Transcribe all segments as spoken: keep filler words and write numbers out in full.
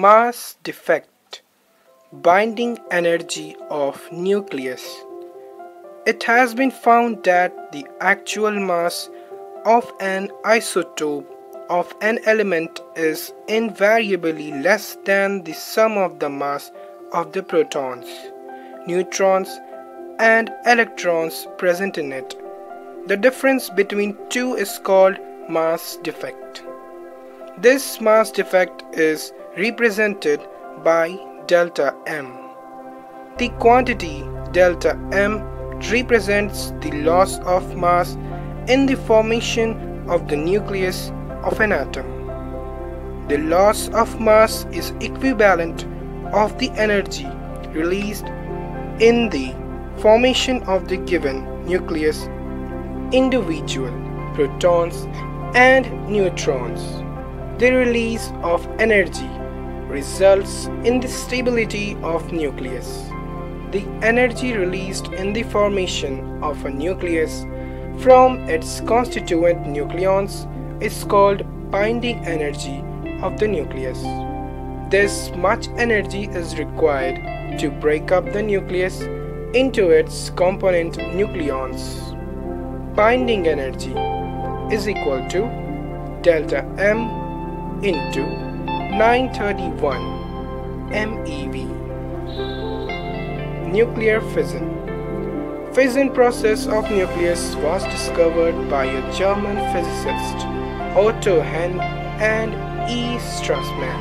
mass defect, binding energy of nucleus. It has been found that the actual mass of an isotope of an element is invariably less than the sum of the mass of the protons, neutrons, and electrons present in it. The difference between two is called mass defect. This mass defect is represented by delta M. The quantity delta M represents the loss of mass in the formation of the nucleus of an atom. The loss of mass is equivalent of the energy released in the formation of the given nucleus, individual protons and neutrons. The release of energy results in the stability of nucleus. The energy released in the formation of a nucleus from its constituent nucleons is called binding energy of the nucleus. This much energy is required to break up the nucleus into its component nucleons. Binding energy is equal to delta M into nine hundred thirty-one MeV. Nuclear fission. Fission process of nucleus was discovered by a German physicist, Otto Hahn and E. Strassmann.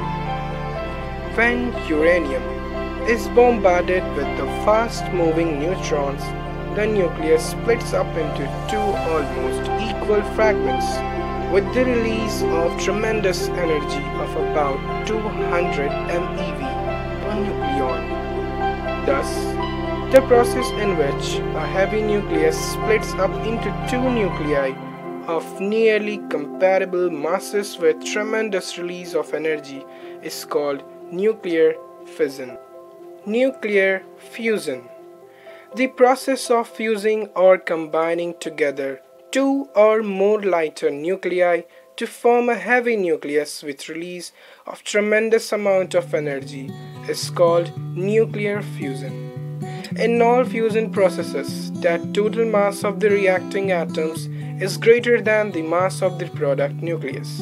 When uranium is bombarded with the fast-moving neutrons, the nucleus splits up into two almost equal fragments with the release of tremendous energy of about two hundred MeV per nucleon. Thus, the process in which a heavy nucleus splits up into two nuclei of nearly comparable masses with tremendous release of energy is called nuclear fission. Nuclear fusion. The process of fusing or combining together two or more lighter nuclei to form a heavy nucleus with release of tremendous amount of energy is called nuclear fusion. In all fusion processes, that total mass of the reacting atoms is greater than the mass of the product nucleus,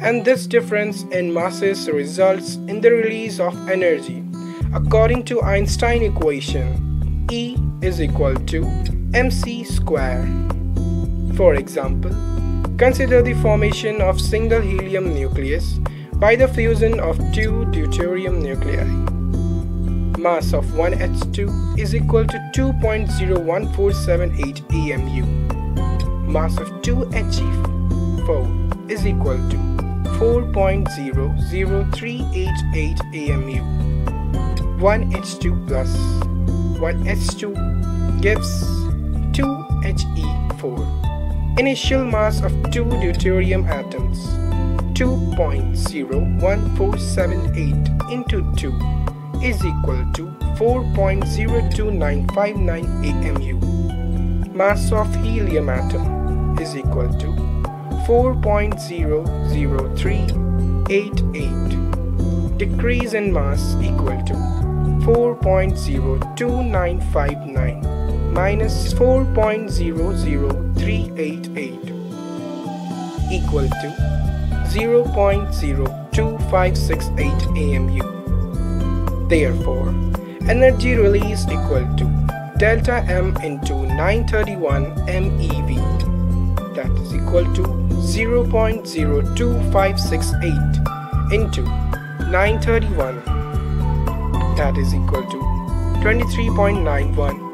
and this difference in masses results in the release of energy. According to Einstein equation, E is equal to mc square. For example, consider the formation of single helium nucleus by the fusion of two deuterium nuclei. Mass of one H two is equal to two point zero one four seven eight A M U. Mass of two H E four is equal to four point zero zero three eight eight A M U. one H two plus one H two gives two H E four. Initial mass of two deuterium atoms, two point zero one four seven eight into two is equal to four point zero two nine five nine A M U. Mass of helium atom is equal to four point zero zero three eight eight. Decrease in mass equal to four point zero two nine five nine minus four point zero zero three eight eight equal to zero point zero two five six eight A M U. Therefore, energy released equal to delta M into nine hundred thirty-one MeV, that is equal to zero point zero two five six eight into nine hundred thirty-one, that is equal to twenty-three point nine one